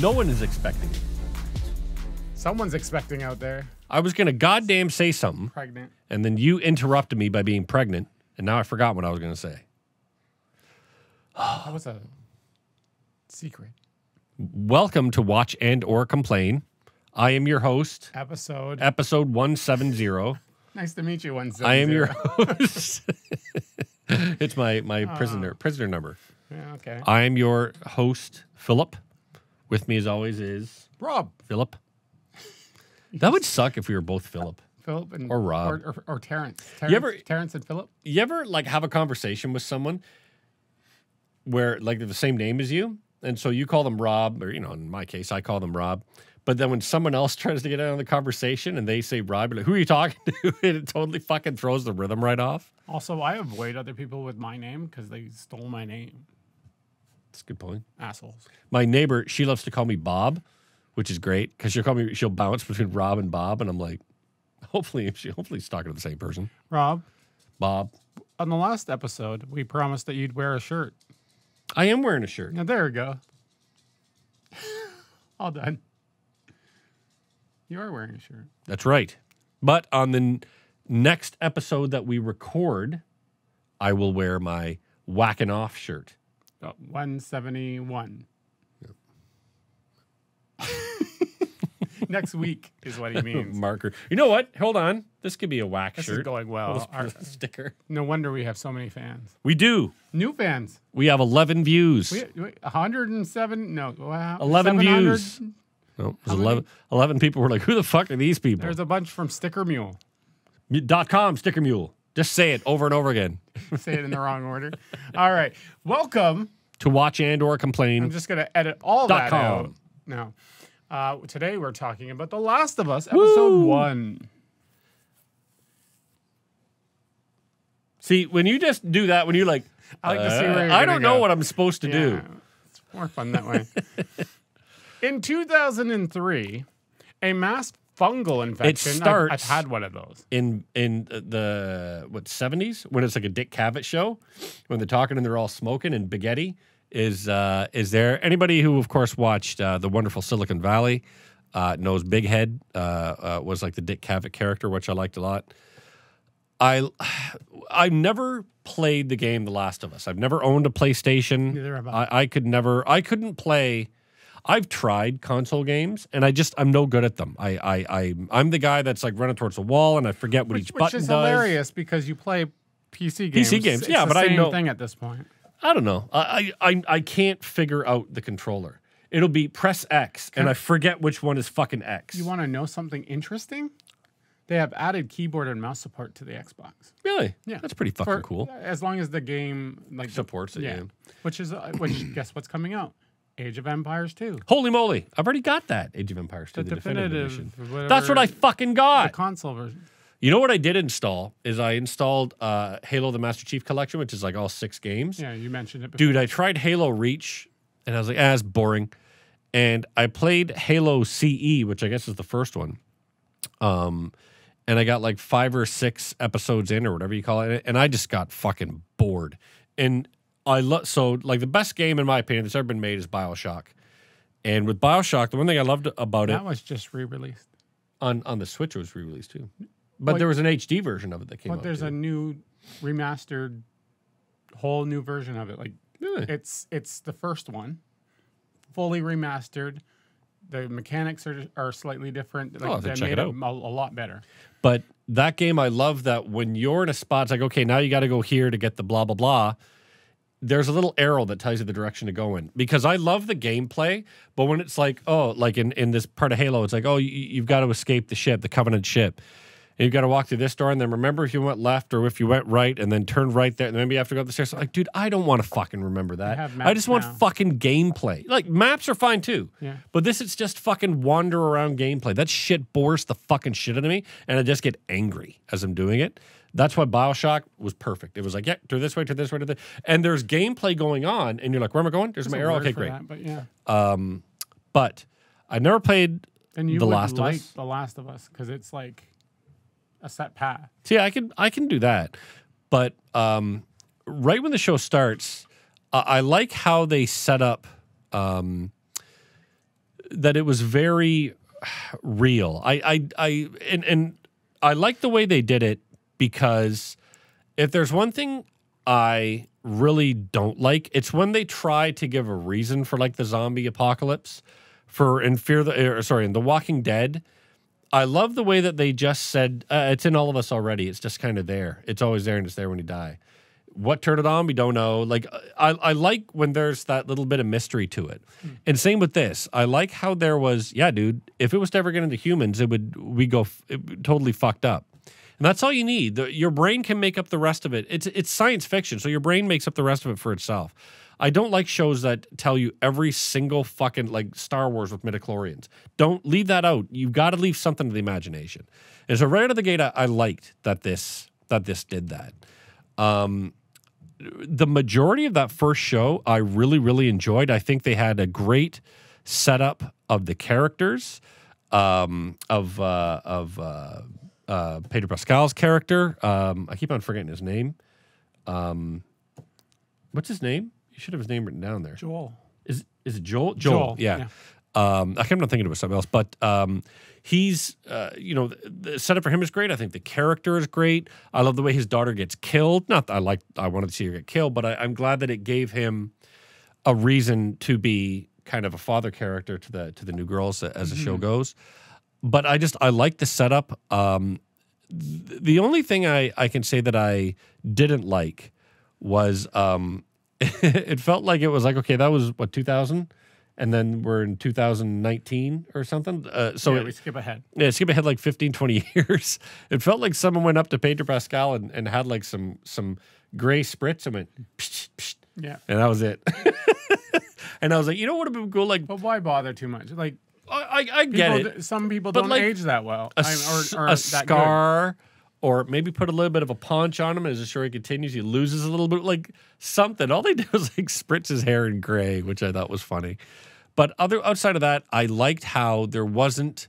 No one is expecting it. Someone's expecting out there. I was going to goddamn say something. Pregnant. And then you interrupted me by being pregnant. And now I forgot what I was going to say. That was a secret. Welcome to Watch And or Complain. I am your host. Episode 170. Nice to meet you, 170. I am your host. It's my prisoner number. Yeah, okay. I am your host, Philip. With me as always is Rob. Philip. That would suck if we were both Philip. Philip and or Rob. Or Terrence. Terrence and Philip. You ever like have a conversation with someone where like they're the same name as you? And so you call them Rob, or you know, in my case, I call them Rob. But then when someone else tries to get out of the conversation and they say Rob, you're like, who are you talking to? And it totally fucking throws the rhythm right off. Also, I avoid other people with my name because they stole my name. That's a good point. Assholes. My neighbor, she loves to call me Bob, which is great because she'll call me. She'll bounce between Rob and Bob, and I'm like, hopefully she's talking to the same person. Rob, Bob. On the last episode, we promised that you'd wear a shirt. I am wearing a shirt. Now there we go. All done. You are wearing a shirt. That's right. But on the next episode that we record, I will wear my whacking off shirt. Oh, 171. Next week is what he means. Marker. You know what? Hold on. This could be a whack shirt. This is going well. Our sticker. No wonder we have so many fans. We do. New fans. We have 11 views. 107. No. Wow. 11 views. No, 11 people were like, who the fuck are these people? There's a bunch from StickerMule. .com, StickerMule. Just say it over and over again. Say it in the wrong order. All right. Welcome. To Watch And or Complain. I'm just going to edit all that out. No. Today we're talking about The Last of Us, episode 1. See, when you just do that, when you like, I like to see where you're I don't know what I'm supposed to do. It's more fun that way. In 2003, a mass fungal infection. It starts. I've had one of those in the what 70s when it's like a Dick Cavett show when they're talking and they're all smoking and Baghetti. Is there anybody who, of course, watched the wonderful Silicon Valley, knows Big Head was like the Dick Cavett character, which I liked a lot. I've never played the game The Last of Us. I've never owned a PlayStation. Neither have I. I couldn't play. I've tried console games, and I'm no good at them. I'm the guy that's like running towards the wall, and I forget what each button does. Which is hilarious because you play PC games. PC games, yeah, but the same thing at this point. I don't know. I can't figure out the controller. It'll be press X, and I forget which one is fucking X. You want to know something interesting? They have added keyboard and mouse support to the Xbox. Really? Yeah, that's pretty fucking cool. As long as the game like supports it, yeah. Which is which? Guess what's coming out? Age of Empires 2. Holy moly! I've already got that Age of Empires 2, the definitive edition. That's what I fucking got. The console version. You know what I did install is I installed Halo the Master Chief Collection, which is like all 6 games. Yeah, you mentioned it before. Dude, I tried Halo Reach, and I was like, ah, it's boring. And I played Halo CE, which I guess is the first one. And I got like 5 or 6 episodes in or whatever you call it, and I just got fucking bored. And I love so like the best game in my opinion that's ever been made is BioShock. And with BioShock, the one thing I loved about it was just re-released. On the Switch it was re-released too. But there was an HD version of it that came out. But there's a new remastered, whole new version of it. Like really? It's the first one, fully remastered. The mechanics are slightly different. Like, they made it a lot better. But that game, I love that when you're in a spot, it's like, okay, now you got to go here to get the blah, blah, blah. There's a little arrow that tells you the direction to go in. Because I love the gameplay, but when it's like, oh, like in this part of Halo, it's like, oh, you've got to escape the ship, the Covenant ship. And you've got to walk through this door, and then remember if you went left or if you went right, and then turn right there, and then maybe you have to go up the stairs. I'm like, dude, I don't want to fucking remember that. I just want fucking gameplay. Like, maps are fine, too. Yeah. But this is just fucking wander around gameplay. That shit bores the fucking shit out of me, and I just get angry as I'm doing it. That's why BioShock was perfect. It was like, yeah, do this way, to this way, to this. And there's gameplay going on, and you're like, where am I going? There's my arrow. Okay, great. That, but, yeah. But I never played The Last of Us. And you like The Last of Us, because it's like a set path. See, I can do that, but right when the show starts, I like how they set up that it was very real. And I like the way they did it, because if there's one thing I really don't like, it's when they try to give a reason for like the zombie apocalypse. In The Walking Dead, I love the way that they just said, it's in all of us already. It's just kind of there. It's always there, and it's there when you die. What turned it on? We don't know. Like, I like when there's that little bit of mystery to it. Mm. And same with this. I like how there was, yeah, dude, if it was to ever get into humans, it would totally fucked up. And that's all you need. Your brain can make up the rest of it. It's science fiction, so your brain makes up the rest of it for itself. I don't like shows that tell you every single fucking, like Star Wars with midichlorians. Don't leave that out. You've got to leave something to the imagination. And so right out of the gate, I liked that this did that. The majority of that first show, I really, really enjoyed. I think they had a great setup of the characters, of Pedro Pascal's character. I keep on forgetting his name. What's his name? You should have his name written down there. Joel. Is it Joel? Joel. Yeah. I kept on thinking it was something else, but he's, you know, the setup for him is great. I think the character is great. I love the way his daughter gets killed. Not that I wanted to see her get killed, but I'm glad that it gave him a reason to be kind of a father character to the new girls as the show goes. But I like the setup. The only thing I can say that I didn't like was it felt like it was like, okay, that was what, 2000, and then we're in 2019 or something. So yeah, we skip ahead. Yeah, skip ahead like 15, 20 years. It felt like someone went up to Pedro Pascal and had like some gray spritz and went, psh, psh, yeah, and that was it. And I was like, you know what would have been cool? Like, but why bother too much? Like, I get it. Some people don't like, age that well. Or a scar, good. Or maybe put a little bit of a paunch on him as the story continues. He loses a little bit, like something. All they did was like spritz his hair in gray, which I thought was funny. But outside of that, I liked how there wasn't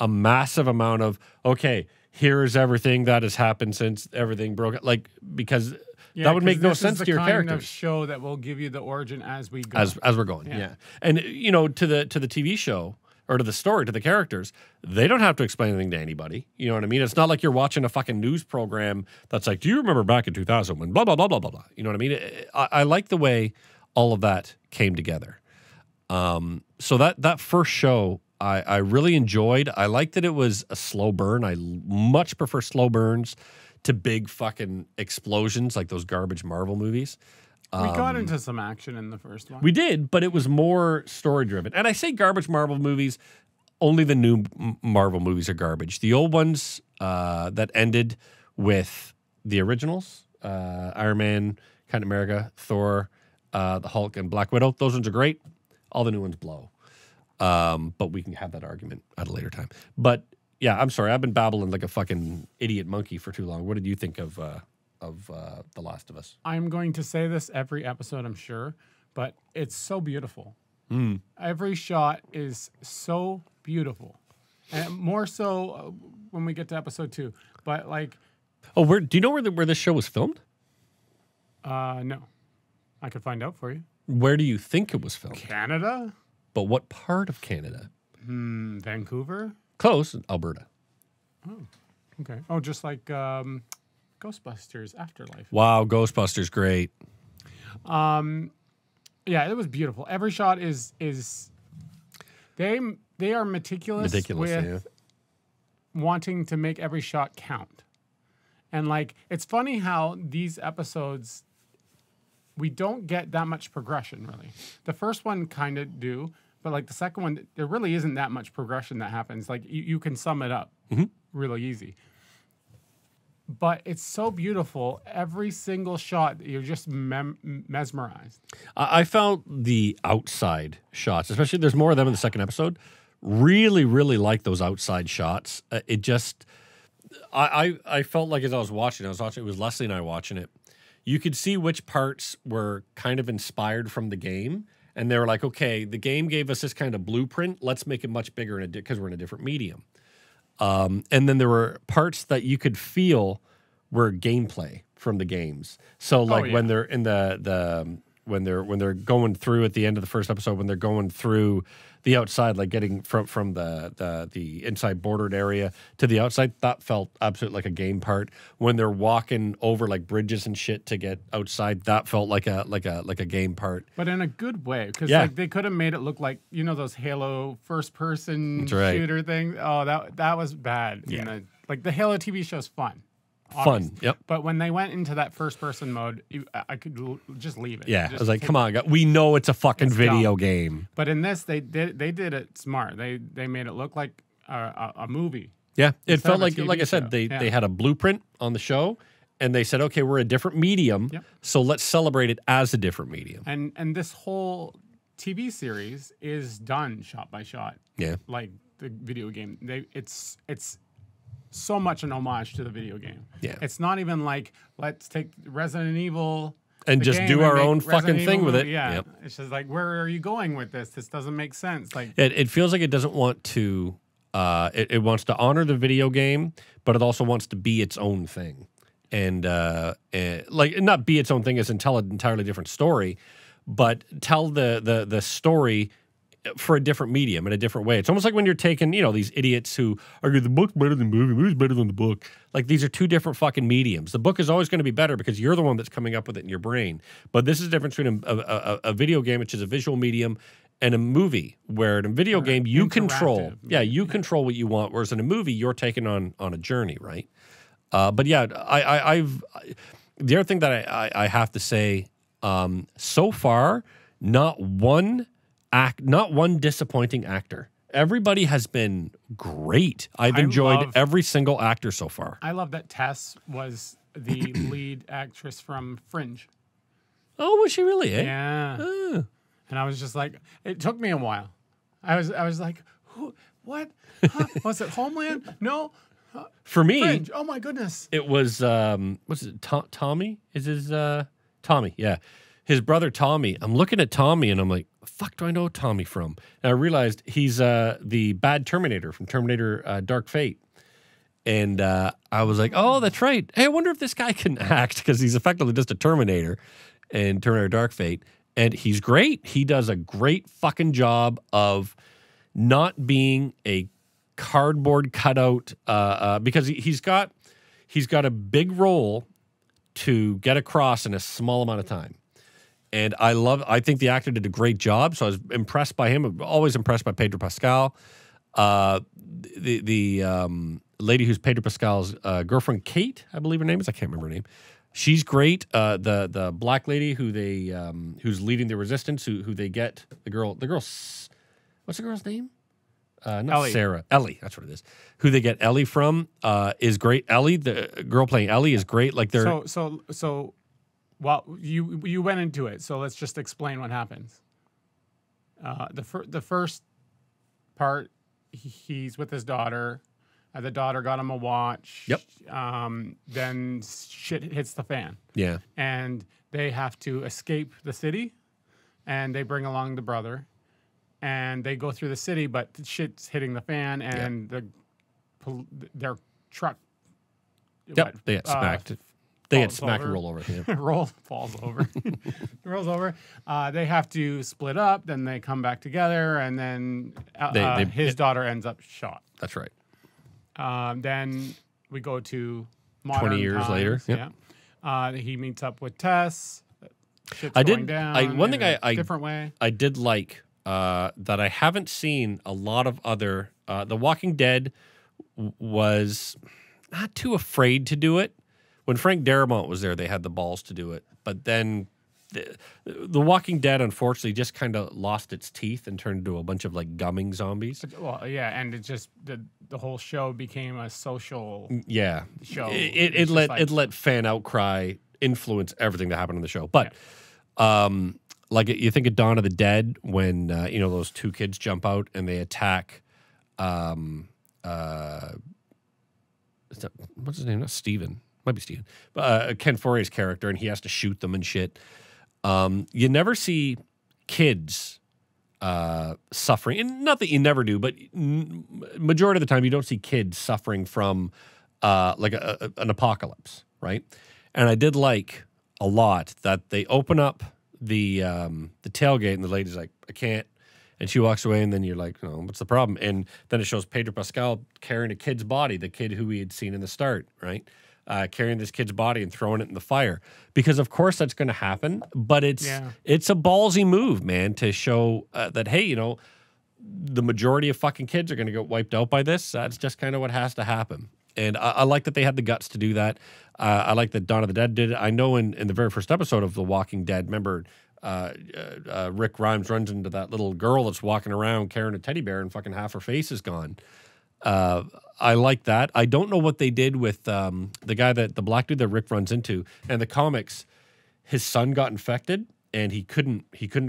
a massive amount of, okay, here's everything that has happened since everything broke up. Like, because that would make no sense to your characters. Kind of show that will give you the origin as we go. As we're going, yeah. And, you know, to the TV show, or to the story, to the characters, they don't have to explain anything to anybody. You know what I mean? It's not like you're watching a fucking news program that's like, do you remember back in 2000 when blah, blah, blah, blah, blah, blah. You know what I mean? I like the way all of that came together. So that first show I really enjoyed. I liked that it was a slow burn. I much prefer slow burns to big fucking explosions like those garbage Marvel movies. We got into some action in the first one. We did, but it was more story-driven. And I say garbage Marvel movies, only the new Marvel movies are garbage. The old ones that ended with the originals, Iron Man, Captain America, Thor, the Hulk, and Black Widow, those ones are great. All the new ones blow. But we can have that argument at a later time. But, yeah, I'm sorry. I've been babbling like a fucking idiot monkey for too long. What did you think of The Last of Us? I'm going to say this every episode, I'm sure, but it's so beautiful. Mm. Every shot is so beautiful, and more so when we get to episode 2. But like, oh, do you know where this show was filmed? No, I could find out for you. Where do you think it was filmed? Canada. But what part of Canada? Vancouver. Close, Alberta. Oh, okay. Oh, just like. Ghostbusters Afterlife. Wow, Ghostbusters, great. Yeah, it was beautiful. Every shot is they are meticulous with wanting to make every shot count. And like, it's funny how these episodes we don't get that much progression really. The first one kind of do, but like the second one there really isn't that much progression that happens. Like you can sum it up really easy. But it's so beautiful. Every single shot, you're just mesmerized. I felt the outside shots, especially there's more of them in the second episode. Really, really like those outside shots. It just, I felt like as I was watching, it was Leslie and I watching it. You could see which parts were kind of inspired from the game. And they were like, okay, the game gave us this kind of blueprint. Let's make it much bigger because we're in a different medium. And then there were parts that you could feel were gameplay from the games. So like when they're in the when they're going through at the end of the first episode, when they're going through the outside, like getting from the inside bordered area to the outside, that felt absolutely like a game part. When they're walking over like bridges and shit to get outside, that felt like a game part. But in a good way, because yeah, like they could have made it look like, you know, those Halo first person shooter thing. Oh, that was bad. Yeah. You know, like the Halo TV show's fun. Obviously. Fun, yep. But when they went into that first-person mode, I could just leave it. Yeah, I was like, "Come on, God. We know it's a fucking video game." But in this, they did it smart. They made it look like a movie. Yeah, it felt like I said, they had a blueprint on the show, and they said, "Okay, we're a different medium, so let's celebrate it as a different medium." And this whole TV series is done shot by shot. Yeah, like the video game. It's so much an homage to the video game. Yeah, it's not even like, let's take Resident Evil and just do our own fucking thing with it. Yeah, yep. It's just like, where are you going with this? This doesn't make sense. Like it feels like it doesn't want to. It wants to honor the video game, but it also wants to be its own thing, and like not be its own thing as in tell an entirely different story, but tell the story for a different medium, in a different way. It's almost like when you're taking, you know, these idiots who argue the book's better than the movie, movie's better than the book. Like, these are two different fucking mediums. The book is always going to be better because you're the one that's coming up with it in your brain. But this is the difference between a video game, which is a visual medium, and a movie, where in a video game, you control. Yeah, you control what you want, whereas in a movie, you're taken on a journey, right? But yeah, the other thing that I have to say, so far, not one disappointing actor. Everybody has been great. I've enjoyed every single actor so far. I love that Tess was the lead actress from Fringe. Oh, was she really? Eh? Yeah. Oh. And I was just like, it took me a while. I was like, who? What? Huh? Was it Homeland? No. For me, Fringe. Oh my goodness. It was what's it? Tommy? Is his Tommy? Yeah. His brother Tommy. I'm looking at Tommy and I'm like, the fuck do I know Tommy from? And I realized he's the bad Terminator from Terminator Dark Fate. And I was like, oh, that's right. Hey, I wonder if this guy can act, because he's effectively just a Terminator in Terminator Dark Fate. And he's great. He does a great fucking job of not being a cardboard cutout because he's got a big role to get across in a small amount of time. And I think the actor did a great job, so I was impressed by him. I'm always impressed by Pedro Pascal. The lady who's Pedro Pascal's girlfriend, Kate, I believe her name is. I can't remember her name. She's great. The black lady who they who's leading the resistance, who they get the girl. What's the girl's name? Not Ellie. Sarah. Ellie. That's what it is. Who they get Ellie from is great. Ellie, the girl playing Ellie, is great. Like they're so. Well, you went into it, so let's just explain what happens. The first part, he's with his daughter. The daughter got him a watch. Yep. Then shit hits the fan. Yeah. And they have to escape the city, and they bring along the brother. And they go through the city, but shit's hitting the fan, and their truck... Yep, what, they get smacked. They get smacked and roll over. Yeah. Falls over. Rolls over. They have to split up. Then they come back together. And then his daughter ends up shot. That's right. Then we go to modern 20 years times, later. Yep. Yeah. He meets up with Tess. Shit's going down. One thing I different way. I did like that I haven't seen a lot of other. The Walking Dead was not too afraid to do it. When Frank Darabont was there, they had the balls to do it. But then the Walking Dead, unfortunately, just kind of lost its teeth and turned into a bunch of, like, gumming zombies. Well, yeah, and it just the whole show became a social show. It let like, it let fan outcry influence everything that happened on the show. But, like, you think of Dawn of the Dead when, you know, those two kids jump out and they attack... what's his name? Not Steven. Might be Steven, Ken Foree's character, and he has to shoot them and shit. You never see kids suffering, and not that you never do, but majority of the time you don't see kids suffering from like an apocalypse, right? And I did like a lot that they open up the tailgate, and the lady's like, I can't. And she walks away, and then you're like, oh, what's the problem? And then it shows Pedro Pascal carrying a kid's body, the kid who we had seen in the start, right? Carrying this kid's body and throwing it in the fire. Because, of course, that's going to happen. But it's a ballsy move, man, to show that, hey, you know, the majority of fucking kids are going to get wiped out by this. That's just kind of what has to happen. And I like that they had the guts to do that. I like that Dawn of the Dead did it. I know in the very first episode of The Walking Dead, remember... Rick Grimes runs into that little girl that's walking around carrying a teddy bear and fucking half her face is gone. I like that. I don't know what they did with the guy that, the black dude that Rick runs into. And the comics, his son got infected and he couldn't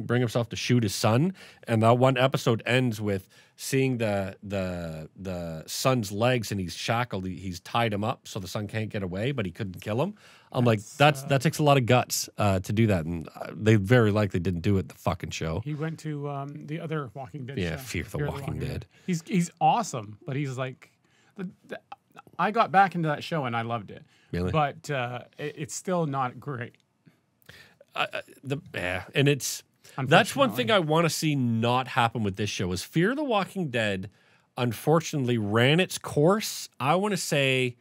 bring himself to shoot his son. And that one episode ends with seeing the son's legs, and he's shackled. He's tied him up so the son can't get away, but he couldn't kill him. I'm like, that takes a lot of guts to do that, and they very likely didn't do it the fucking show. He went to the other Walking Dead show. Fear the Walking Dead. He's awesome, but he's like, I got back into that show and I loved it. Really? But it's still not great. That's one thing I want to see not happen with this show is Fear the Walking Dead unfortunately ran its course, I want to say,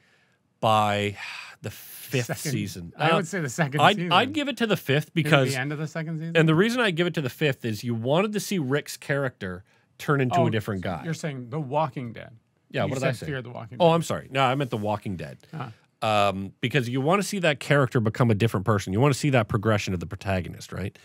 by... the fifth season. I would say the second season. I'd give it to the fifth because... the end of the second season? And the reason I give it to the fifth is you wanted to see Rick's character turn into a different guy. You're saying The Walking Dead. Yeah, what did I say? Fear the Walking Dead. Oh, I'm sorry. No, I meant The Walking Dead. Because you want to see that character become a different person. You want to see that progression of the protagonist, right?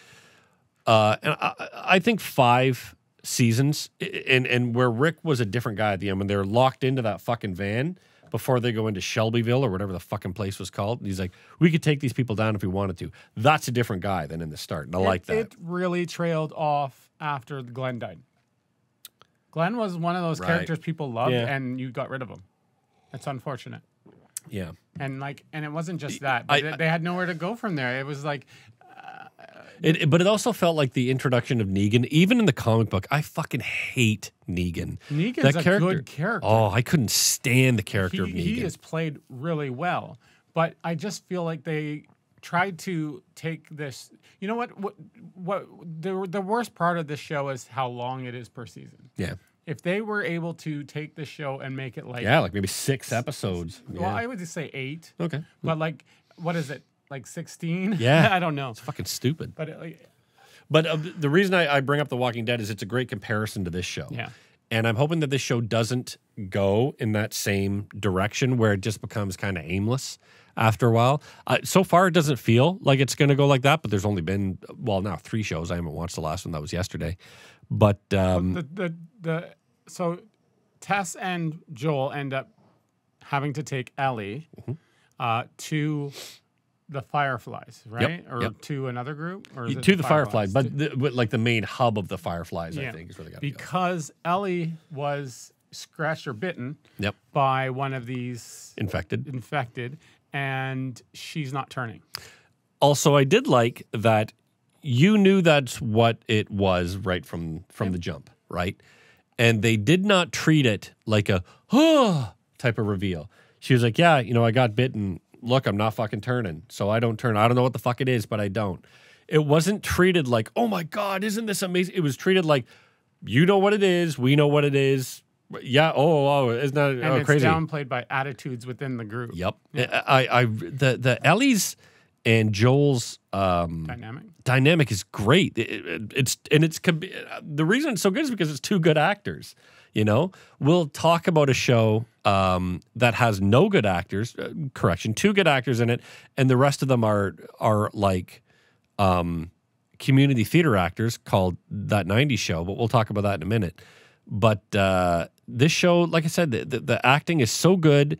And I think 5 seasons, and where Rick was a different guy at the end, when they're locked into that fucking van... before they go into Shelbyville or whatever the fucking place was called. And he's like, we could take these people down if we wanted to. That's a different guy than in the start, and I like that. It really trailed off after Glenn died. Glenn was one of those characters people loved, and you got rid of him. That's unfortunate. Yeah. And like, and it wasn't just that. They had nowhere to go from there. It was like... But it also felt like the introduction of Negan, even in the comic book. I fucking hate Negan. Negan's a good character. Oh, I couldn't stand the character of Negan. He is played really well, but I just feel like they tried to take this... You know what? The worst part of this show is how long it is per season. Yeah. If they were able to take this show and make it like... yeah, like maybe 6 episodes. Well, I would just say 8. Okay. But like, what is it? Like 16? Yeah. I don't know. It's fucking stupid. But the reason I bring up The Walking Dead is it's a great comparison to this show. Yeah. And I'm hoping that this show doesn't go in that same direction where it just becomes kind of aimless after a while. So far, it doesn't feel like it's going to go like that, but there's only been, well, now 3 shows. I haven't watched the last one. That was yesterday. But... So Tess and Joel end up having to take Ellie to... the Fireflies, right? Yep, or to another group? Or is it to the Fireflies, but like the main hub of the Fireflies, I think, is where they got to go. Because Ellie was scratched or bitten by one of these... Infected. And she's not turning. Also, I did like that you knew that's what it was right from the jump, right? And they did not treat it like a, oh, type of reveal. She was like, yeah, you know, I got bitten... Look, I'm not fucking turning, so I don't turn. I don't know what the fuck it is, but I don't. It wasn't treated like, oh my God, isn't this amazing? It was treated like, you know what it is, we know what it is. Yeah, oh, isn't that crazy? And it's downplayed by attitudes within the group. Yep. Yeah. The Ellie's and Joel's dynamic is great. The reason it's so good is because it's 2 good actors. You know, we'll talk about a show that has no good actors. 2 good actors in it, and the rest of them are like community theater actors called That 90s Show. But we'll talk about that in a minute. But this show, like I said, the acting is so good.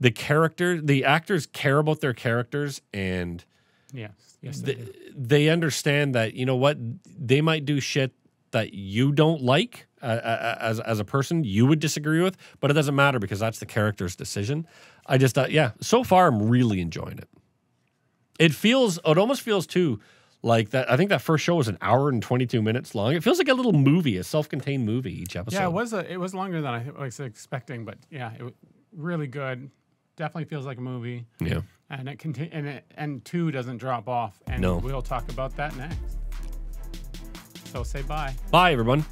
The actors care about their characters, and they understand that, you know what, they might do shit that you don't like. As a person you would disagree with, but it doesn't matter because that's the character's decision. I just thought, yeah, so far I'm really enjoying it. It almost feels too like that. I think that first show was an hour and 22 minutes long. It feels like a little movie, a self-contained movie each episode. Yeah, it was longer than I was expecting, but yeah, it was really good. Definitely feels like a movie. Yeah. And it two doesn't drop off. And we'll talk about that next. So say bye. Bye, everyone.